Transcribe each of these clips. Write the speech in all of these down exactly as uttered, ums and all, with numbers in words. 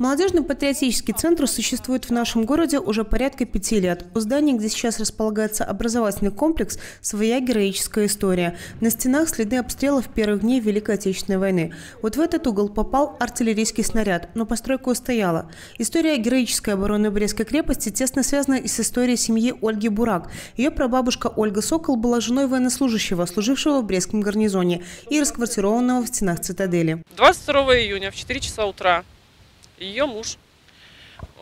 Молодежно-патриотический центр существует в нашем городе уже порядка пяти лет. У здания, где сейчас располагается образовательный комплекс, своя героическая история. На стенах следы обстрелов первых дней Великой Отечественной войны. Вот в этот угол попал артиллерийский снаряд, но постройка устояла. История героической обороны Брестской крепости тесно связана и с историей семьи Ольги Бурак. Ее прабабушка Ольга Сокол была женой военнослужащего, служившего в Брестском гарнизоне и расквартированного в стенах цитадели. двадцать второго июня в четыре часа утра. Ее муж,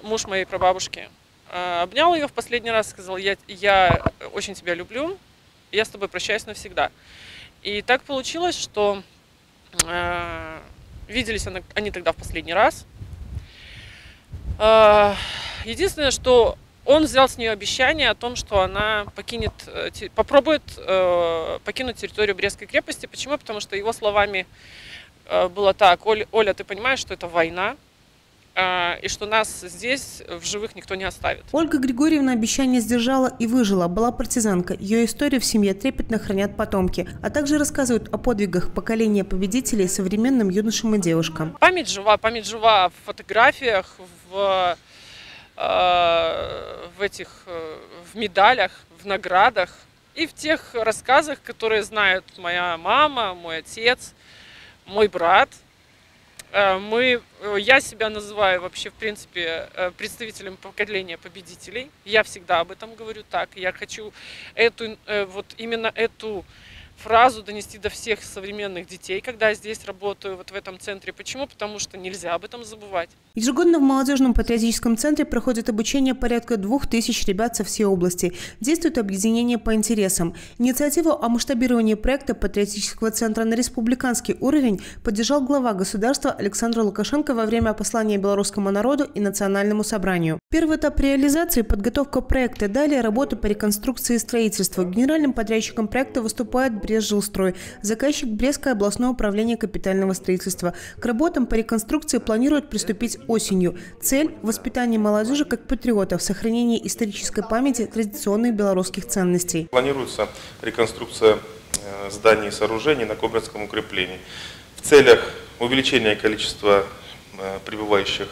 муж моей прабабушки, обнял ее в последний раз, сказал: я, я очень тебя люблю, я с тобой прощаюсь навсегда. И так получилось, что э, виделись она, они тогда в последний раз. Э, единственное, что он взял с нее обещание о том, что она покинет, попробует э, покинуть территорию Брестской крепости. Почему? Потому что его словами э, было так: Оль, Оля, ты понимаешь, что это война? И что нас здесь в живых никто не оставит. Ольга Григорьевна обещание сдержала и выжила, была партизанка. Ее историю в семье трепетно хранят потомки, а также рассказывают о подвигах поколения победителей современным юношам и девушкам. Память жива, память жива в фотографиях, в, в этих, в медалях, в наградах и в тех рассказах, которые знают моя мама, мой отец, мой брат. Мы, я себя называю вообще, в принципе, представителем поколения победителей. Я всегда об этом говорю так. Я хочу эту, вот именно эту фразу донести до всех современных детей, когда я здесь работаю, вот в этом центре. Почему? Потому что нельзя об этом забывать. Ежегодно в молодежном патриотическом центре проходит обучение порядка двух тысяч ребят со всей области. Действует объединение по интересам. Инициативу о масштабировании проекта патриотического центра на республиканский уровень поддержал глава государства Александр Лукашенко во время послания белорусскому народу и национальному собранию. Первый этап реализации – подготовка проекта. Далее работа по реконструкции и строительству. Генеральным подрядчиком проекта выступает Брестжилстрой, заказчик Брестское областное управление капитального строительства. К работам по реконструкции планируют приступить осенью. Цель – воспитание молодежи как патриотов, сохранение исторической памяти, традиционных белорусских ценностей. Планируется реконструкция зданий и сооружений на Кобринском укреплении. В целях увеличения количества прибывающих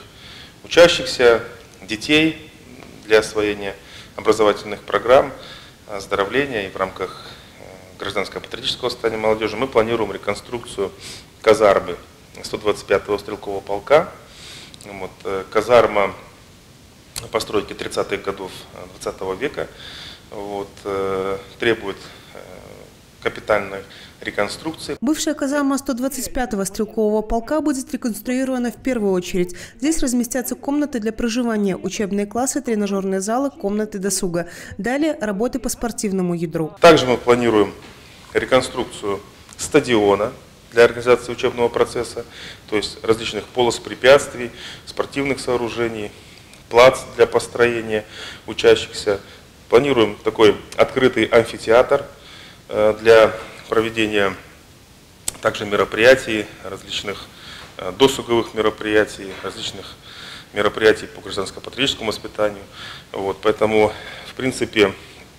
учащихся, детей для освоения образовательных программ, оздоровления, и в рамках гражданско-патриотического состояния молодежи мы планируем реконструкцию казармы сто двадцать пятого стрелкового полка. Вот, казарма постройки тридцатых годов двадцатого века, вот, требует капитальной реконструкции. Бывшая казарма сто двадцать пятого стрелкового полка будет реконструирована в первую очередь. Здесь разместятся комнаты для проживания, учебные классы, тренажерные залы, комнаты досуга. Далее работы по спортивному ядру. Также мы планируем реконструкцию стадиона для организации учебного процесса, то есть различных полос препятствий, спортивных сооружений, плац для построения учащихся. Планируем такой открытый амфитеатр для проведения также мероприятий, различных досуговых мероприятий, различных мероприятий по гражданско-патриотическому воспитанию. Вот, поэтому, в принципе,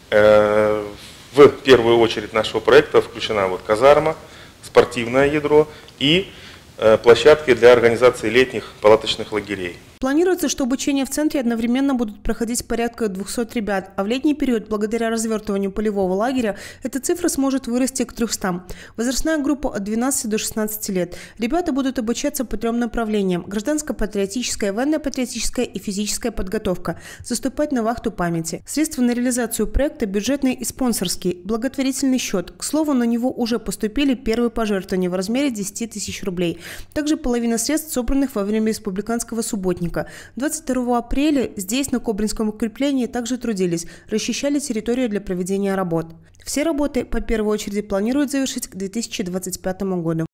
э, в первую очередь нашего проекта включена вот казарма, спортивное ядро и э, площадки для организации летних палаточных лагерей. Планируется, что обучение в центре одновременно будут проходить порядка двухсот ребят, а в летний период, благодаря развертыванию полевого лагеря, эта цифра сможет вырасти к трёмстам. Возрастная группа от двенадцати до шестнадцати лет. Ребята будут обучаться по трем направлениям – гражданско-патриотическая, военно-патриотическая и физическая подготовка, заступать на вахту памяти. Средства на реализацию проекта – бюджетные и спонсорские, благотворительный счет. К слову, на него уже поступили первые пожертвования в размере десяти тысяч рублей. Также половина средств, собранных во время республиканского субботника. двадцать второго апреля здесь, на Кобринском укреплении, также трудились, расчищали территорию для проведения работ. Все работы, по первой очереди, планируют завершить к две тысячи двадцать пятому году.